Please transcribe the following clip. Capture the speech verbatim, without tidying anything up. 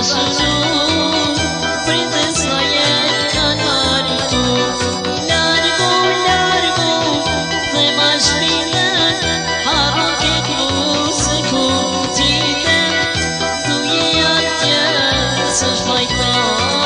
Such my God.